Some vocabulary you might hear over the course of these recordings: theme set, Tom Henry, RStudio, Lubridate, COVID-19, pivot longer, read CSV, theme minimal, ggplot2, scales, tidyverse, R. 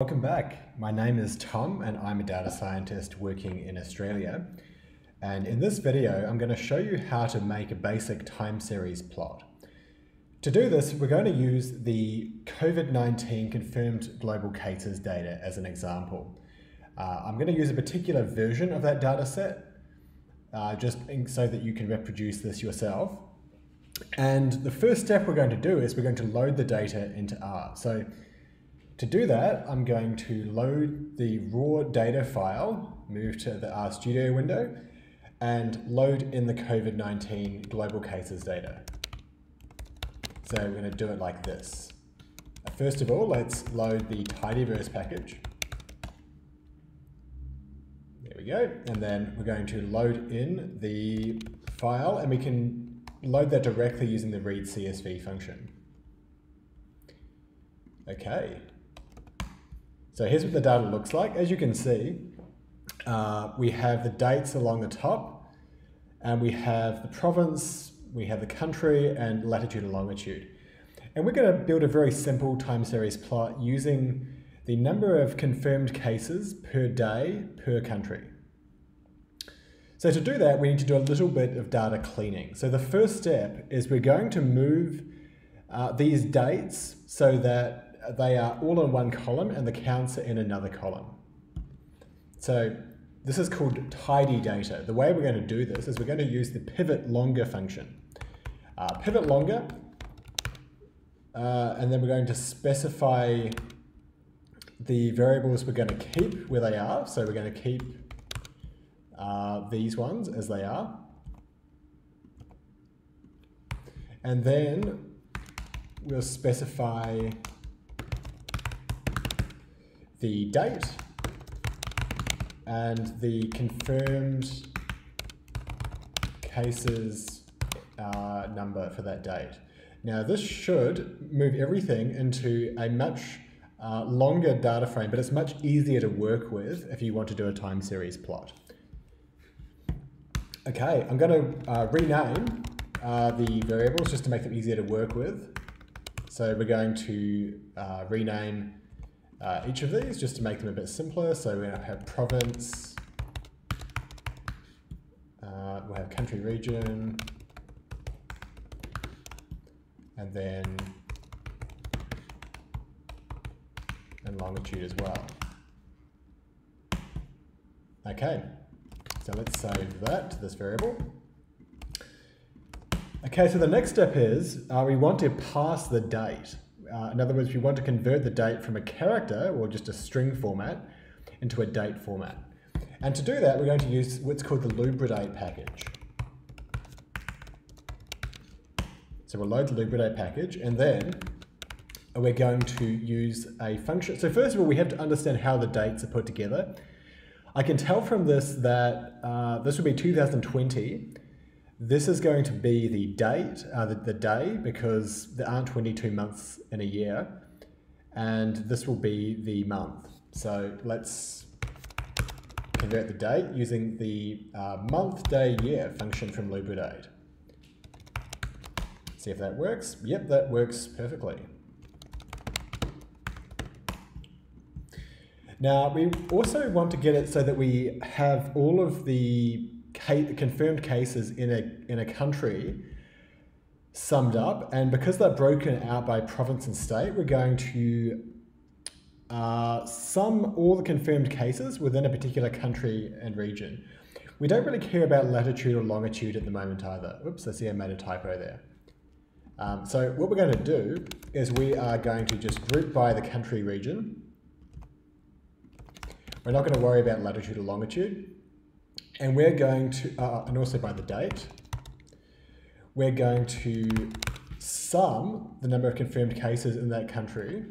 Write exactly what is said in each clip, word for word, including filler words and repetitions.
Welcome back. My name is Tom and I'm a data scientist working in Australia. And in this video, I'm going to show you how to make a basic time series plot. To do this, we're going to use the COVID nineteen confirmed global cases data as an example. Uh, I'm going to use a particular version of that data set, uh, just so that you can reproduce this yourself. And the first step we're going to do is we're going to load the data into R. So to do that, I'm going to load the raw data file, move to the RStudio window, and load in the COVID nineteen global cases data. So we're going to do it like this. First of all, let's load the tidyverse package. There we go. And then we're going to load in the file, and we can load that directly using the read C S V function. Okay. So here's what the data looks like. As you can see, uh, we have the dates along the top, and we have the province, we have the country, and latitude and longitude. And we're going to build a very simple time series plot using the number of confirmed cases per day per country. So to do that, we need to do a little bit of data cleaning. So the first step is we're going to move uh, these dates so that they are all in one column and the counts are in another column. So this is called tidy data. The way we're going to do this is we're going to use the pivot longer function. Uh, pivot longer, uh, and then we're going to specify the variables we're going to keep where they are. So we're going to keep uh, these ones as they are. And then we'll specify the date and the confirmed cases uh, number for that date. Now this should move everything into a much uh, longer data frame, but it's much easier to work with if you want to do a time series plot. Okay, I'm going to uh, rename uh, the variables just to make them easier to work with. So we're going to uh, rename Uh, each of these just to make them a bit simpler. So we're going to have province, uh, we'll have country region, and then and longitude as well. Okay, so let's save that to this variable. Okay, so the next step is uh, we want to pass the date. Uh, in other words, we want to convert the date from a character or just a string format into a date format. And to do that, we're going to use what's called the Lubridate package. So we'll load the Lubridate package, and then we're going to use a function. So first of all, we have to understand how the dates are put together. I can tell from this that uh, this will be two thousand twenty. This is going to be the date, uh, the, the day, because there aren't twenty-two months in a year, and this will be the month. So let's convert the date using the uh, month, day, year function from Lubridate. See if that works. Yep, that works perfectly. Now we also want to get it so that we have all of the confirmed cases in a, in a country summed up, and because they're broken out by province and state, we're going to uh, sum all the confirmed cases within a particular country and region. We don't really care about latitude or longitude at the moment either. Oops, I see I made a typo there. Um, so what we're going to do is we are going to just group by the country region. We're not going to worry about latitude or longitude. And we're going to, uh, and also by the date, we're going to sum the number of confirmed cases in that country.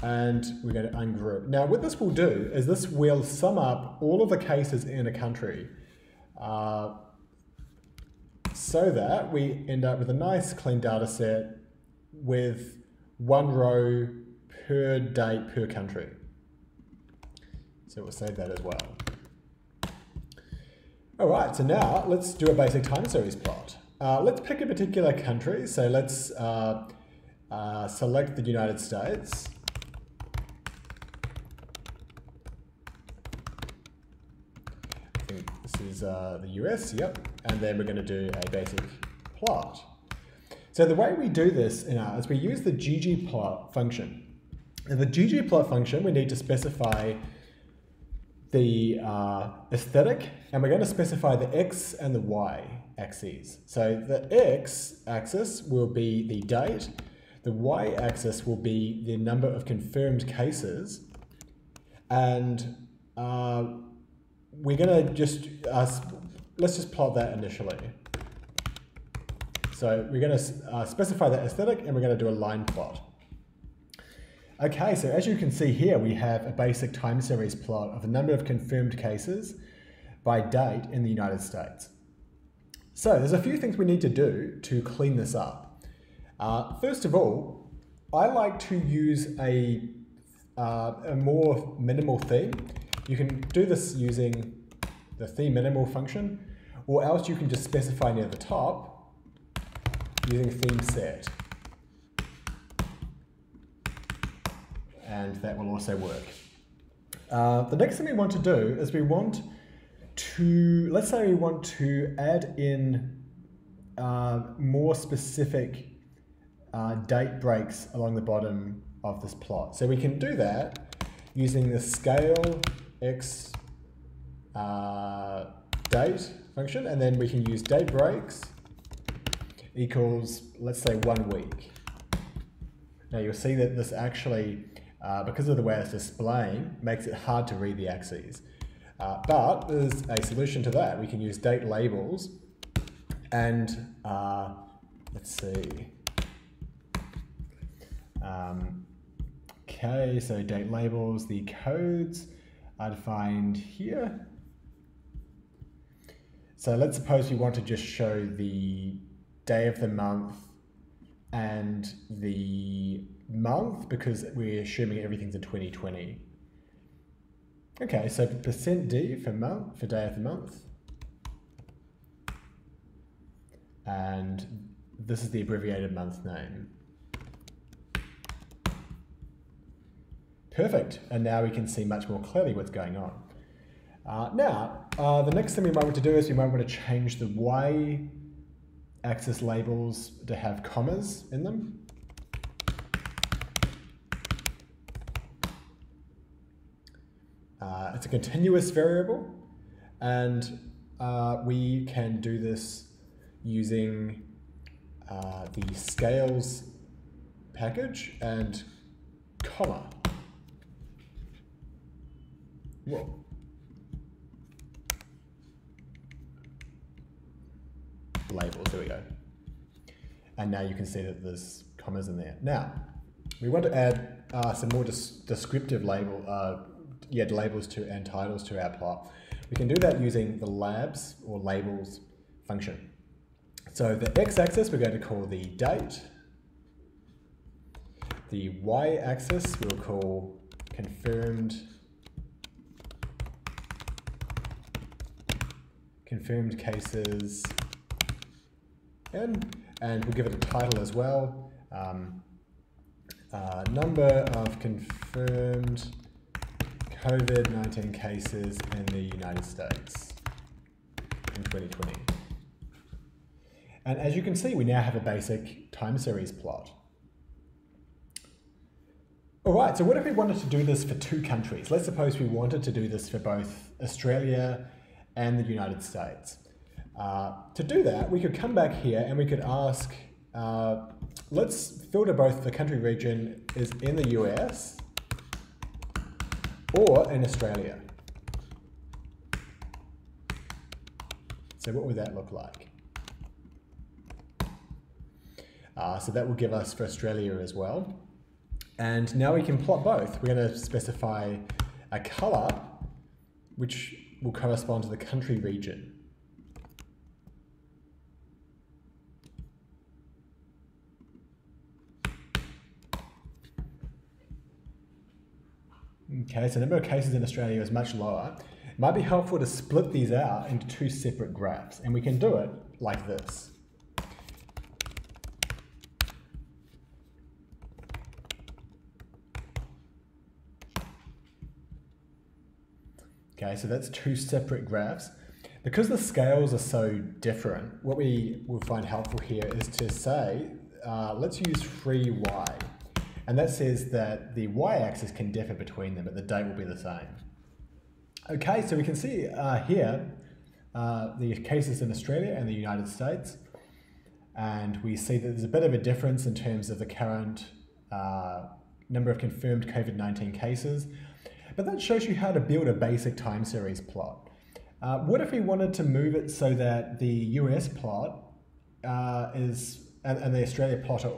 And we're going to ungroup. Now what this will do is this will sum up all of the cases in a country uh, so that we end up with a nice clean data set with one row per date per country. So we'll save that as well. All right, so now let's do a basic time series plot. Uh, let's pick a particular country. So let's uh, uh, select the United States, I think this is uh, the U S, yep, and then we're going to do a basic plot. So the way we do this in R is we use the ggplot function. In the ggplot function, we need to specify the uh, aesthetic, and we're going to specify the x and the y axes. So the x axis will be the date, the y axis will be the number of confirmed cases, and uh, we're going to just, uh, let's just plot that initially. So we're going to uh, specify the aesthetic, and we're going to do a line plot. Okay, so as you can see here, we have a basic time series plot of the number of confirmed cases by date in the United States. So there's a few things we need to do to clean this up. Uh, first of all, I like to use a, uh, a more minimal theme. You can do this using the theme minimal function, or else you can just specify near the top using theme set. And that will also work. Uh, the next thing we want to do is we want to, let's say we want to add in uh, more specific uh, date breaks along the bottom of this plot. So we can do that using the scale x uh, date function, and then we can use date breaks equals, let's say, one week. Now you'll see that this actually, Uh, because of the way it's displaying, makes it hard to read the axes. Uh, but there's a solution to that. We can use date labels and uh, let's see. Um, okay, so date labels, the codes are defined here. So let's suppose we want to just show the day of the month and the month, because we're assuming everything's in twenty twenty. Okay, so percent D for month, for day of the month, and this is the abbreviated month name. Perfect, and now we can see much more clearly what's going on. Uh, now, uh, the next thing we might want to do is we might want to change the Y axis labels to have commas in them. Uh, it's a continuous variable, and uh, we can do this using uh, the scales package and comma. Whoa. Labels, there we go. And now you can see that there's commas in there. Now, we want to add uh, some more descriptive label, uh, yeah, labels to and titles to our plot. We can do that using the labs or labels function. So the x-axis we're going to call the date. The y-axis we'll call confirmed confirmed cases in, and we'll give it a title as well. Um, uh, number of confirmed COVID nineteen cases in the United States in twenty twenty. And as you can see, we now have a basic time series plot. All right, so what if we wanted to do this for two countries? Let's suppose we wanted to do this for both Australia and the United States. Uh, to do that, we could come back here and we could ask, uh, let's filter both the country region is in the U S or in Australia. So what would that look like? Uh, so that will give us for Australia as well. And now we can plot both. We're going to specify a color which will correspond to the country region. Okay, so the number of cases in Australia is much lower. It might be helpful to split these out into two separate graphs, and we can do it like this. Okay, so that's two separate graphs. Because the scales are so different, what we will find helpful here is to say, uh, let's use free y. And that says that the y-axis can differ between them, but the date will be the same. Okay, so we can see uh, here uh, the cases in Australia and the United States. And we see that there's a bit of a difference in terms of the current uh, number of confirmed COVID nineteen cases. But that shows you how to build a basic time series plot. Uh, what if we wanted to move it so that the U S plot uh, is, and, and the Australia plot are,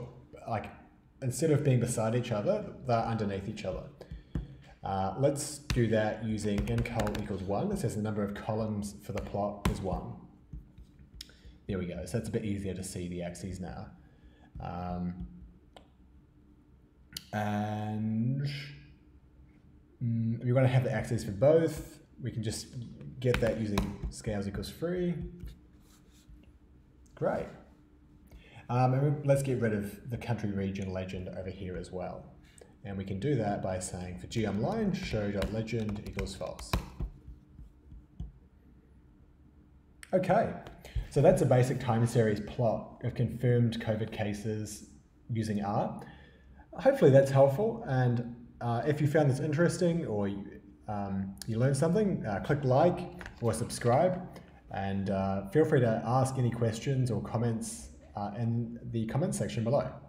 like, instead of being beside each other, they're underneath each other. Uh, let's do that using ncol equals one. It says the number of columns for the plot is one. There we go. So that's a bit easier to see the axes now. Um, and mm, we want to have the axes for both. We can just get that using scales equals three. Great. Um, and let's get rid of the country region legend over here as well. And we can do that by saying for geom line, show.legend equals false. Okay, so that's a basic time series plot of confirmed COVID cases using R. Hopefully that's helpful. And uh, if you found this interesting or you, um, you learned something, uh, click like or subscribe. And uh, feel free to ask any questions or comments Uh, in the comment section below.